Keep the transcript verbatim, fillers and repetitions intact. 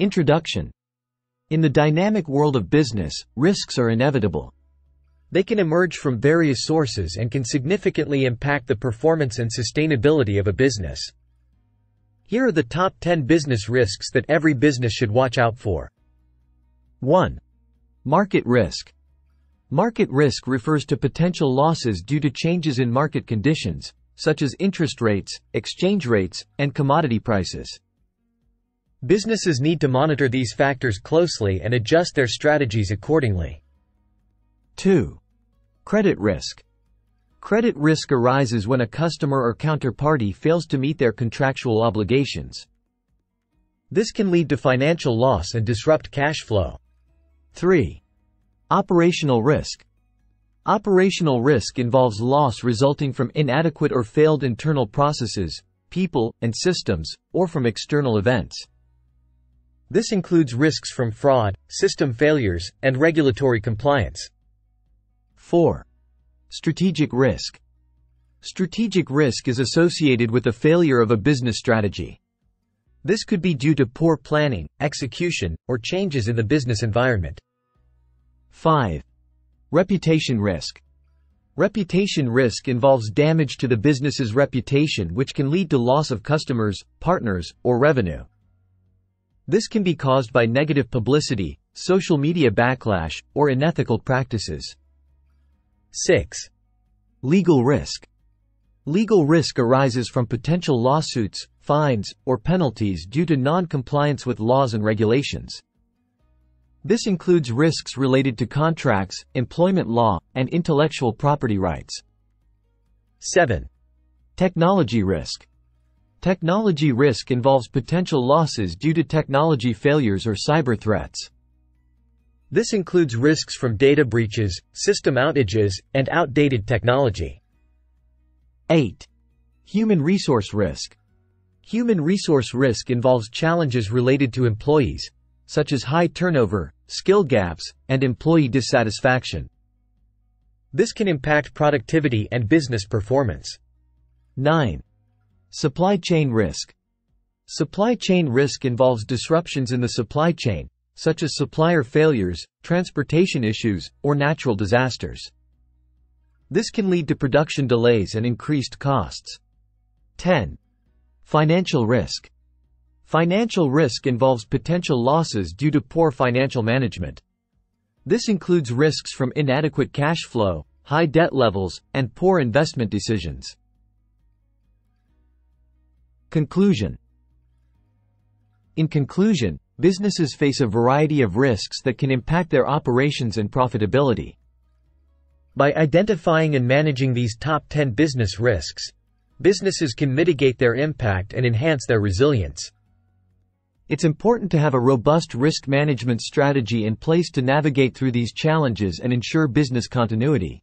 Introduction. In the dynamic world of business, risks are inevitable. They can emerge from various sources and can significantly impact the performance and sustainability of a business. Here are the top ten business risks that every business should watch out for. one. Market risk. Market risk refers to potential losses due to changes in market conditions, such as interest rates, exchange rates, and commodity prices. Businesses need to monitor these factors closely and adjust their strategies accordingly. two. Credit risk. Credit risk arises when a customer or counterparty fails to meet their contractual obligations. This can lead to financial loss and disrupt cash flow. three. Operational risk. Operational risk involves loss resulting from inadequate or failed internal processes, people, and systems, or from external events. This includes risks from fraud, system failures, and regulatory compliance. four. Strategic risk. Strategic risk is associated with the failure of a business strategy. This could be due to poor planning, execution, or changes in the business environment. five. Reputation risk. Reputation risk involves damage to the business's reputation, which can lead to loss of customers, partners, or revenue. This can be caused by negative publicity, social media backlash, or unethical practices. six. Legal risk. Legal risk arises from potential lawsuits, fines, or penalties due to non-compliance with laws and regulations. This includes risks related to contracts, employment law, and intellectual property rights. seven. Technology risk. Technology risk involves potential losses due to technology failures or cyber threats. This includes risks from data breaches, system outages, and outdated technology. eight. Human resource risk. Human resource risk involves challenges related to employees, such as high turnover, skill gaps, and employee dissatisfaction. This can impact productivity and business performance. nine. Supply chain risk. Supply chain risk involves disruptions in the supply chain, such as supplier failures, transportation issues, or natural disasters. This can lead to production delays and increased costs. ten. Financial risk. Financial risk involves potential losses due to poor financial management. This includes risks from inadequate cash flow, high debt levels, and poor investment decisions. Conclusion. In conclusion, businesses face a variety of risks that can impact their operations and profitability. By identifying and managing these top ten business risks, businesses can mitigate their impact and enhance their resilience. It's important to have a robust risk management strategy in place to navigate through these challenges and ensure business continuity.